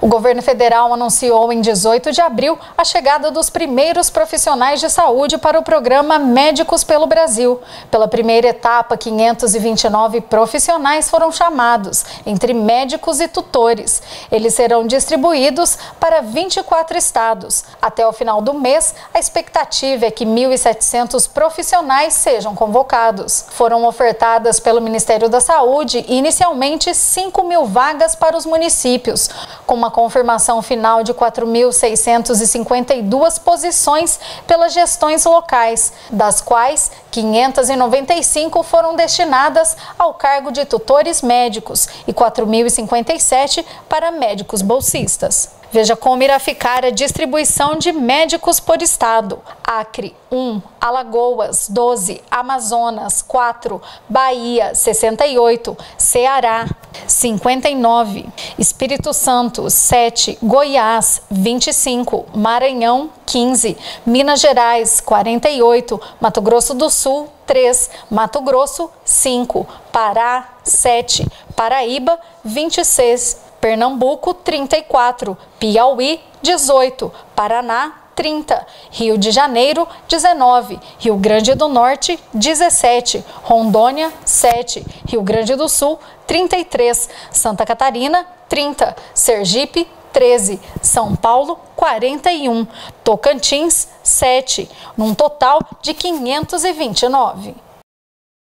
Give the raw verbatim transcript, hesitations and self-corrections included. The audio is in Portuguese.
O governo federal anunciou em dezoito de abril a chegada dos primeiros profissionais de saúde para o programa Médicos pelo Brasil. Pela primeira etapa, quinhentos e vinte e nove profissionais foram chamados, entre médicos e tutores. Eles serão distribuídos para vinte e quatro estados. Até o final do mês, a expectativa é que mil e setecentos profissionais sejam convocados. Foram ofertadas pelo Ministério da Saúde inicialmente cinco mil vagas para os municípios, com uma confirmação final de quatro mil seiscentas e cinquenta e duas posições pelas gestões locais, das quais quinhentas e noventa e cinco foram destinadas ao cargo de tutores médicos e quatro mil e cinquenta e sete para médicos bolsistas. Veja como irá ficar a distribuição de médicos por estado: Acre, um, Alagoas, doze, Amazonas, quatro, Bahia, sessenta e oito, Ceará, cinquenta e nove, Espírito Santo, sete, Goiás, vinte e cinco, Maranhão, quinze, Minas Gerais, quarenta e oito, Mato Grosso do Sul, três, Mato Grosso, cinco, Pará, sete, Paraíba, vinte e seis, Pernambuco, trinta e quatro, Piauí, dezoito, Paraná, trinta, Rio de Janeiro, dezenove, Rio Grande do Norte, dezessete, Rondônia, sete, Rio Grande do Sul, trinta e três, Santa Catarina, trinta, Sergipe, treze, São Paulo, quarenta e um, Tocantins, sete, num total de quinhentos e vinte e nove.